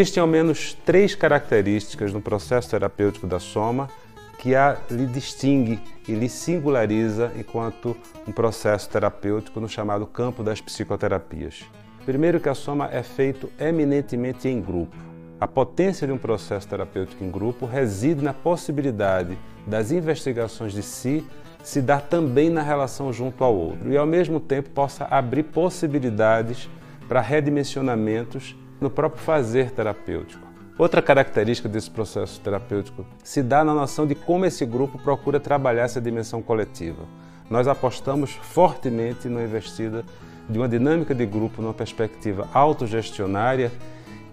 Existem ao menos três características no processo terapêutico da soma que a lhe distingue e lhe singulariza enquanto um processo terapêutico no chamado campo das psicoterapias. Primeiro, que a soma é feita eminentemente em grupo. A potência de um processo terapêutico em grupo reside na possibilidade das investigações de si se dar também na relação junto ao outro e, ao mesmo tempo, possa abrir possibilidades para redimensionamentos no próprio fazer terapêutico. Outra característica desse processo terapêutico se dá na noção de como esse grupo procura trabalhar essa dimensão coletiva. Nós apostamos fortemente na investida de uma dinâmica de grupo numa perspectiva autogestionária,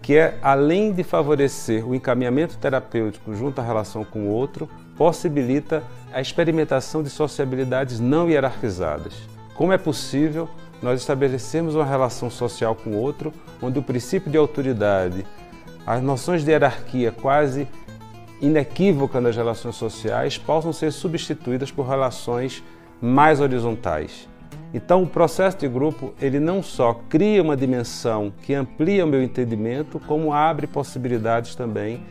que é, além de favorecer o encaminhamento terapêutico junto à relação com o outro, possibilita a experimentação de sociabilidades não hierarquizadas. Como é possível nós estabelecermos uma relação social com o outro, onde o princípio de autoridade, as noções de hierarquia quase inequívoca nas relações sociais possam ser substituídas por relações mais horizontais. Então, o processo de grupo, ele não só cria uma dimensão que amplia o meu entendimento, como abre possibilidades também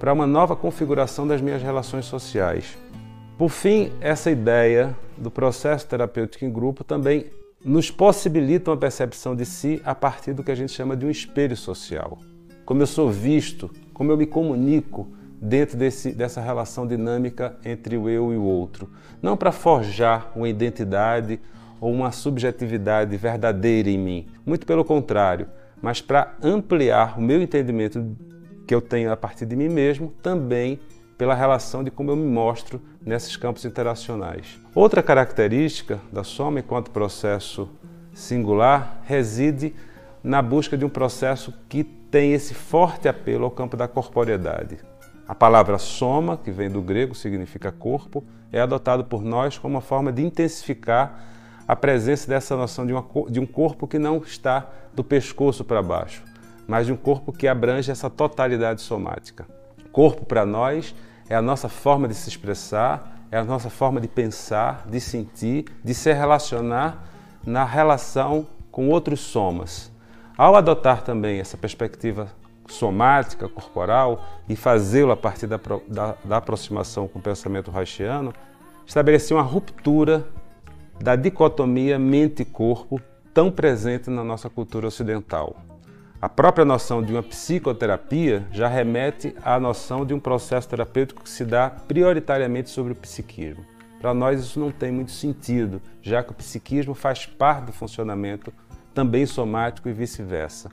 para uma nova configuração das minhas relações sociais. Por fim, essa ideia do processo terapêutico em grupo também nos possibilita uma percepção de si a partir do que a gente chama de um espelho social. Como eu sou visto, como eu me comunico dentro dessa relação dinâmica entre o eu e o outro. Não para forjar uma identidade ou uma subjetividade verdadeira em mim, muito pelo contrário, mas para ampliar o meu entendimento que eu tenho a partir de mim mesmo, também pela relação de como eu me mostro nesses campos interacionais. Outra característica da soma enquanto processo singular reside na busca de um processo que tem esse forte apelo ao campo da corporeidade. A palavra soma, que vem do grego, significa corpo, é adotada por nós como uma forma de intensificar a presença dessa noção de um corpo que não está do pescoço para baixo, mas de um corpo que abrange essa totalidade somática. Corpo, para nós, é a nossa forma de se expressar, é a nossa forma de pensar, de sentir, de se relacionar na relação com outros somas. Ao adotar também essa perspectiva somática, corporal, e fazê-lo a partir da aproximação com o pensamento reichiano, estabeleci uma ruptura da dicotomia mente-corpo tão presente na nossa cultura ocidental. A própria noção de uma psicoterapia já remete à noção de um processo terapêutico que se dá prioritariamente sobre o psiquismo. Para nós isso não tem muito sentido, já que o psiquismo faz parte do funcionamento também somático e vice-versa.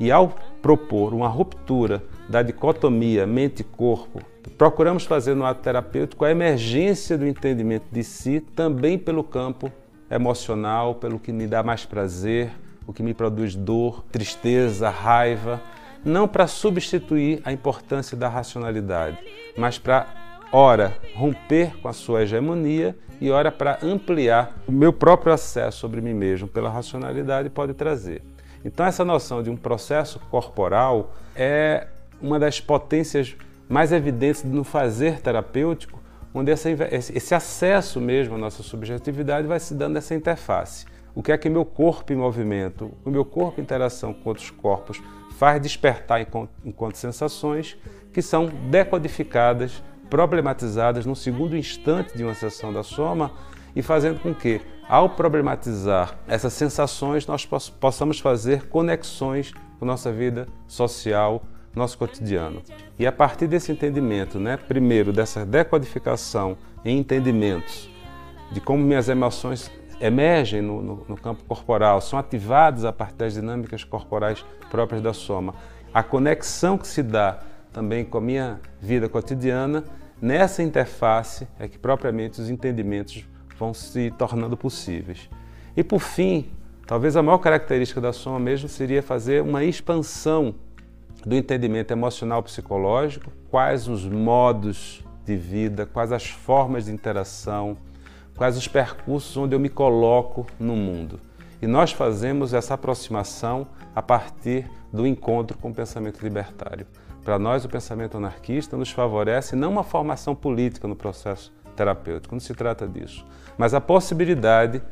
E ao propor uma ruptura da dicotomia mente-corpo, procuramos fazer no ato terapêutico a emergência do entendimento de si também pelo campo emocional, pelo que me dá mais prazer, o que me produz dor, tristeza, raiva, não para substituir a importância da racionalidade, mas para, ora, romper com a sua hegemonia e, ora, para ampliar o meu próprio acesso sobre mim mesmo pela racionalidade pode trazer. Então, essa noção de um processo corporal é uma das potências mais evidentes no fazer terapêutico, onde esse acesso mesmo à nossa subjetividade vai se dando nessa interface. O que é que meu corpo em movimento, o meu corpo em interação com outros corpos faz despertar enquanto sensações que são decodificadas, problematizadas no segundo instante de uma sessão da soma e fazendo com que, ao problematizar essas sensações, nós possamos fazer conexões com nossa vida social, nosso cotidiano. E a partir desse entendimento, primeiro dessa decodificação em entendimentos de como minhas emoções emergem no campo corporal, são ativadas a partir das dinâmicas corporais próprias da soma, a conexão que se dá também com a minha vida cotidiana, nessa interface é que propriamente os entendimentos vão se tornando possíveis. E por fim, talvez a maior característica da soma mesmo seria fazer uma expansão do entendimento emocional psicológico, quais os modos de vida, quais as formas de interação, quais os percursos onde eu me coloco no mundo. E nós fazemos essa aproximação a partir do encontro com o pensamento libertário. Para nós, o pensamento anarquista nos favorece não uma formação política no processo terapêutico, não se trata disso, mas a possibilidade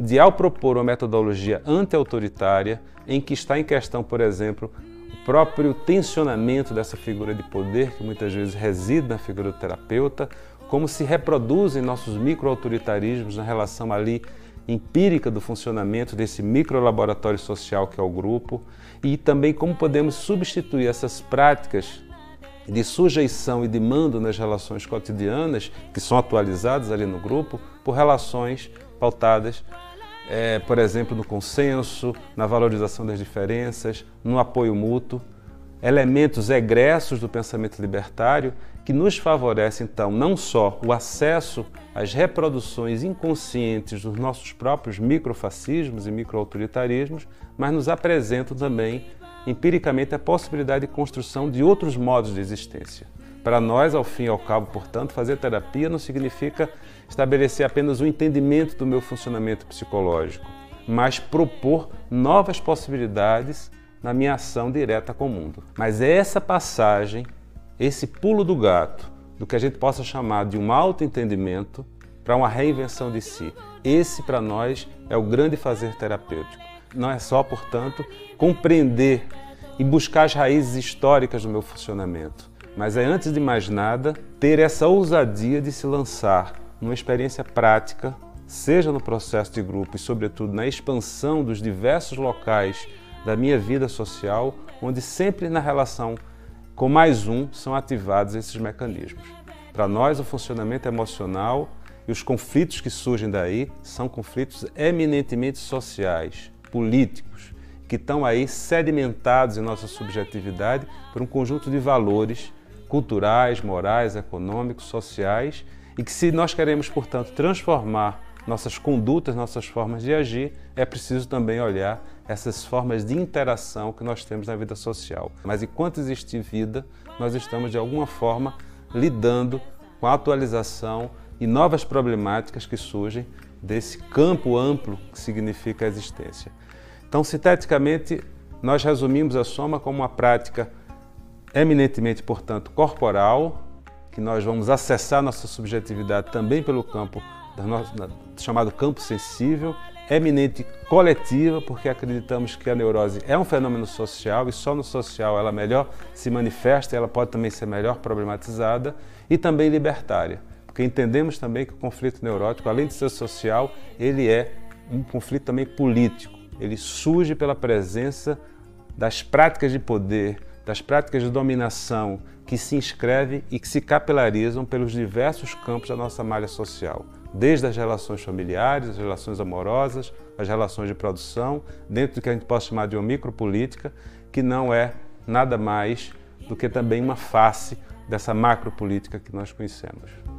de, ao propor uma metodologia anti-autoritária, em que está em questão, por exemplo, o próprio tensionamento dessa figura de poder que muitas vezes reside na figura do terapeuta, como se reproduzem nossos microautoritarismos na relação ali empírica do funcionamento desse microlaboratório social que é o grupo, e também como podemos substituir essas práticas de sujeição e de mando nas relações cotidianas, que são atualizadas ali no grupo, por relações pautadas, por exemplo, no consenso, na valorização das diferenças, no apoio mútuo, elementos egressos do pensamento libertário que nos favorece, então, não só o acesso às reproduções inconscientes dos nossos próprios microfascismos e microautoritarismos, mas nos apresentam também, empiricamente, a possibilidade de construção de outros modos de existência. Para nós, ao fim e ao cabo, portanto, fazer terapia não significa estabelecer apenas um entendimento do meu funcionamento psicológico, mas propor novas possibilidades na minha ação direta com o mundo. Mas é essa passagem, esse pulo do gato, do que a gente possa chamar de um autoentendimento para uma reinvenção de si. Esse, para nós, é o grande fazer terapêutico. Não é só, portanto, compreender e buscar as raízes históricas do meu funcionamento, mas é, antes de mais nada, ter essa ousadia de se lançar numa experiência prática, seja no processo de grupo e, sobretudo, na expansão dos diversos locais da minha vida social, onde sempre na relação com mais um são ativados esses mecanismos. Para nós, o funcionamento emocional e os conflitos que surgem daí são conflitos eminentemente sociais, políticos, que estão aí sedimentados em nossa subjetividade por um conjunto de valores culturais, morais, econômicos, sociais, e que, se nós queremos, portanto, transformar nossas condutas, nossas formas de agir, é preciso também olhar essas formas de interação que nós temos na vida social. Mas enquanto existir vida, nós estamos de alguma forma lidando com a atualização e novas problemáticas que surgem desse campo amplo que significa a existência. Então, sinteticamente, nós resumimos a soma como uma prática eminentemente, portanto, corporal, que nós vamos acessar nossa subjetividade também pelo campo chamado campo sensível, eminente coletiva, porque acreditamos que a neurose é um fenômeno social e só no social ela melhor se manifesta, ela pode também ser melhor problematizada, e também libertária, porque entendemos também que o conflito neurótico, além de ser social, ele é um conflito também político. Ele surge pela presença das práticas de poder, das práticas de dominação que se inscrevem e que se capilarizam pelos diversos campos da nossa malha social, desde as relações familiares, as relações amorosas, as relações de produção, dentro do que a gente pode chamar de uma micropolítica, que não é nada mais do que também uma face dessa macropolítica que nós conhecemos.